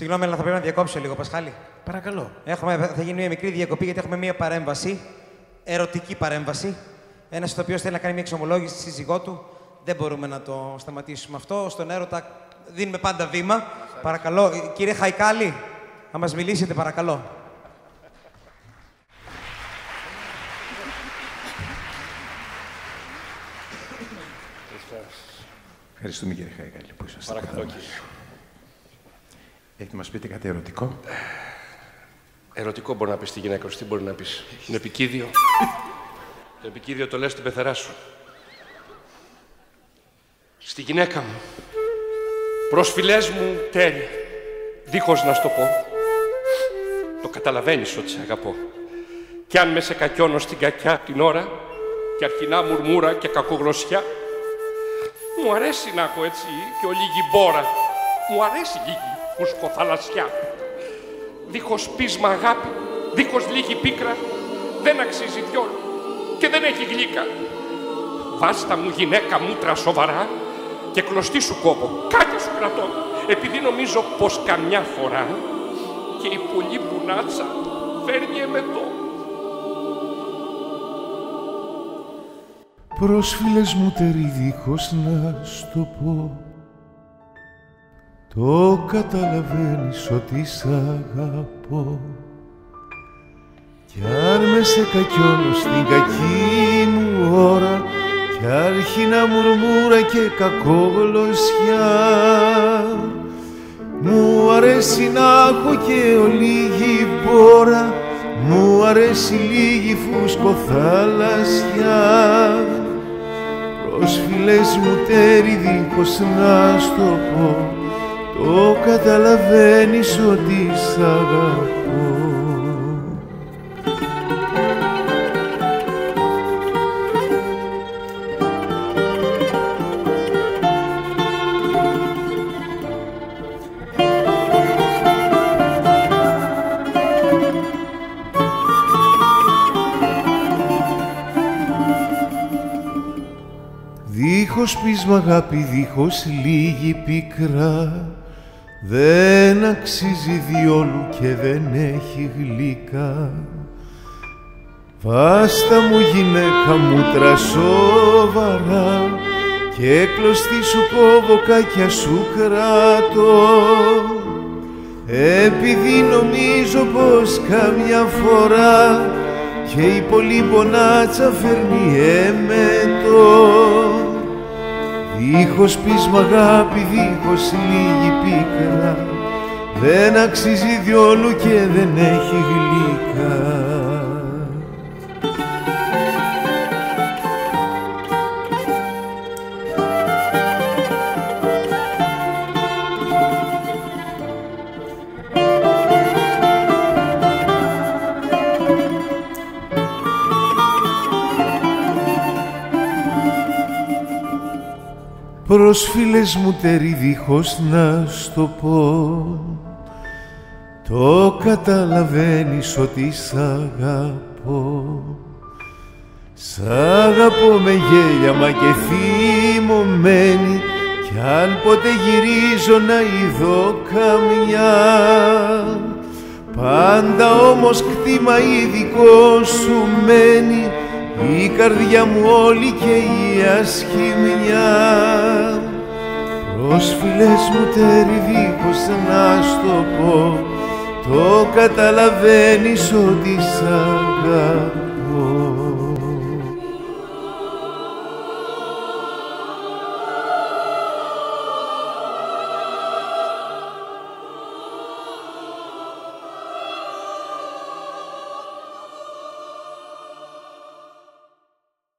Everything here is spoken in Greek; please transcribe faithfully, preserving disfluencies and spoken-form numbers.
Συγγνώμη, αλλά θα πρέπει να διακόψω λίγο, Πασχάλη. Παρακαλώ. Έχουμε, θα γίνει μια μικρή διακοπή, γιατί έχουμε μια παρέμβαση, ερωτική παρέμβαση. Ένας ο οποίος θέλει να κάνει μια εξομολόγηση στη σύζυγό του. Δεν μπορούμε να το σταματήσουμε αυτό. Στον έρωτα δίνουμε πάντα βήμα. Παρακαλώ, κύριε Χαϊκάλη, να μας μιλήσετε, παρακαλώ. Ευχαριστούμε, κύριε Χαϊκάλη, που ήσασταν. Παρακαλώ, κύριε. Έχετε να μας πείτε κάτι ερωτικό. Ερωτικό μπορεί να πεις στη γυναίκα σου, τι μπορεί να πεις. Είναι επικίδιο. Το επικίδιο το λες στην πεθερά σου. Στη γυναίκα μου, προς φιλές μου τέρι, δίχως να σου το πω, το καταλαβαίνεις ότι σε αγαπώ. Κι αν με σε κακιώνω στην κακιά την ώρα και αρχινά μουρμούρα και κακογλωσσιά, μου αρέσει να έχω έτσι και ολίγη μπόρα, μου αρέσει λίγη κουσκοθαλασσιά. Δίχως πείσμα αγάπη, δίχως λίγη πίκρα, δεν αξίζει διόλου και δεν έχει γλύκα. Βάστα μου γυναίκα μούτρα σοβαρά και κλωστή σου κόβω, κάτι σου κρατώ, επειδή νομίζω πως καμιά φορά και η πολλή μπουνάτσα φέρνει εμετό. Πρόσφυλες μου τερί δίχως να σου το πω, το καταλαβαίνεις ότι σ' αγαπώ. Κι αν με σε κακιώνω στην κακή μου ώρα κι άρχινα μουρμούρα και κακόγλωσσιά, μου αρέσει να έχω και ολίγη μπόρα, μου αρέσει λίγη φουσκοθαλασσιά. Προσφυλές μου τέρι δίχως να σου το πω, το καταλαβαίνεις ότι σ' αγαπώ. Δίχως πείσμα αγάπη, δίχως λίγη πίκρα, δεν αξίζει διόλου και δεν έχει γλύκα. Βάστα μου γυναίκα μούτρα σοβαρά και κλωστή σου κόβω, κακιά σου κράτω, επειδή νομίζω πως καμιά φορά και η πολλή μπονάτσα φέρνει εμετό. Δίχως πείσμα αγάπη, δίχως λίγη πίκρα, δεν αξίζει διόλου και δεν έχει γλύκα. Προσφυλές μου τέρι δίχως να σου το πω, το καταλαβαίνεις ότι σ' αγαπώ. Σ' αγαπώ με γέλια μα και θυμωμένη, κι αν ποτέ γυρίζω να ειδώ καμιά, πάντα όμως κτήμα ειδικό σου μένει η καρδιά μου όλη και η ασχημιά. Πρόσφυλες μου τέρι δίχως να σου το πω, το καταλαβαίνεις ότι σ' αγαπώ.